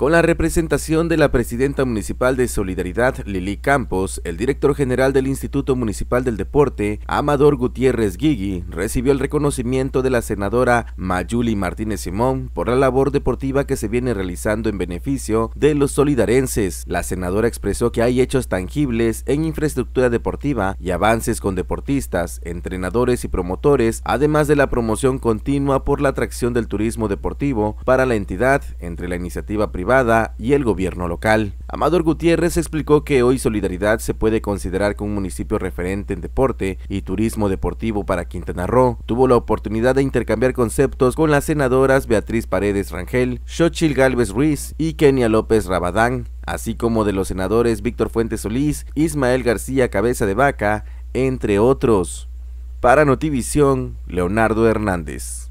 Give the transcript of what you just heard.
Con la representación de la presidenta municipal de Solidaridad, Lili Campos, el director general del Instituto Municipal del Deporte, Amador Gutiérrez Gigi, recibió el reconocimiento de la senadora Mayuli Martínez Simón por la labor deportiva que se viene realizando en beneficio de los solidarenses. La senadora expresó que hay hechos tangibles en infraestructura deportiva y avances con deportistas, entrenadores y promotores, además de la promoción continua por la atracción del turismo deportivo para la entidad entre la iniciativa privada y el gobierno local. Amador Gutiérrez explicó que hoy Solidaridad se puede considerar como un municipio referente en deporte y turismo deportivo para Quintana Roo. Tuvo la oportunidad de intercambiar conceptos con las senadoras Beatriz Paredes Rangel, Xóchitl Gálvez Ruiz y Kenia López Rabadán, así como de los senadores Víctor Fuentes Solís, Ismael García Cabeza de Vaca, entre otros. Para Notivisión, Leonardo Hernández.